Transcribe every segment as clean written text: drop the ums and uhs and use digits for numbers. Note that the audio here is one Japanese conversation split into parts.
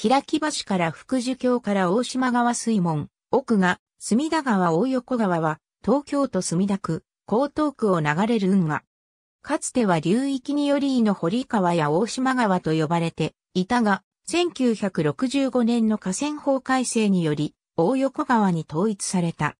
開橋から福寿橋から大島川水門、奥が、隅田川大横川は、東京都墨田区、江東区を流れる運河。かつては流域により井の堀川や大島川と呼ばれていたが、1965年の河川法改正により、大横川に統一された。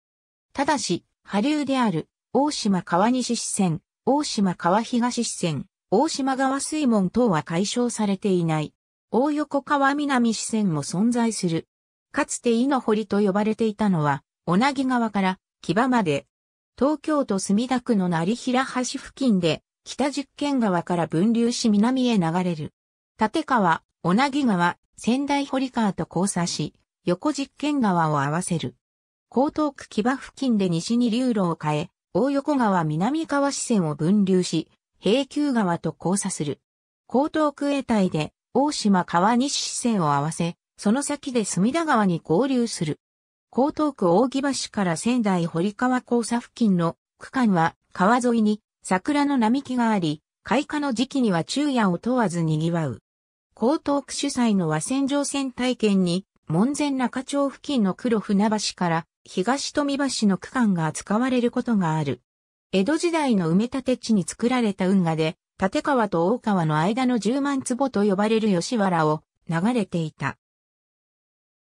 ただし、下流である、大島川西支線、大島川東支線、大島川水門等は解消されていない。大横川南支線も存在する。かつて井の堀と呼ばれていたのは、小名木川から木場まで。東京都墨田区の業平橋付近で、北十間川から分流し南へ流れる。立川、小名木川、仙台堀川と交差し、横十間川を合わせる。江東区木場付近で西に流路を変え、大横川南川支線を分流し、平久川と交差する。江東区永代で、大島川西支線を合わせ、その先で隅田川に合流する。江東区扇橋から仙台堀川交差付近の区間は川沿いに桜の並木があり、開花の時期には昼夜を問わず賑わう。江東区主催の和船乗船体験に、門前仲町付近の黒船橋から東富橋の区間が使われることがある。江戸時代の埋め立て地に作られた運河で、立川と大川の間の10万坪と呼ばれる吉原を流れていた。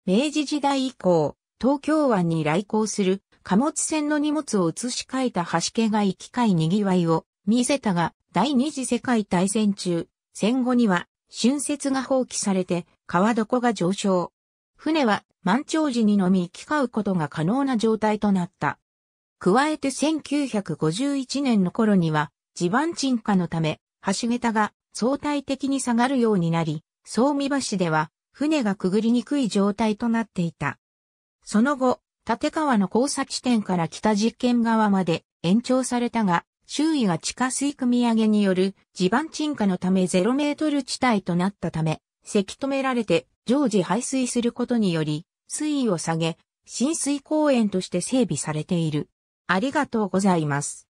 明治時代以降、東京湾に来航する貨物船の荷物を移し替えた橋家が行き交い賑わいを見せたが、第二次世界大戦中、戦後には浚渫が放棄されて川床が上昇。船は満潮時にのみ行き交うことが可能な状態となった。加えて1951年の頃には、地盤沈下のため、橋桁が相対的に下がるようになり、総見橋では船がくぐりにくい状態となっていた。その後、立川の交差地点から北十間川まで延長されたが、周囲が地下水汲み上げによる地盤沈下のため0メートル地帯となったため、せき止められて常時排水することにより、水位を下げ、親水公園として整備されている。ありがとうございます。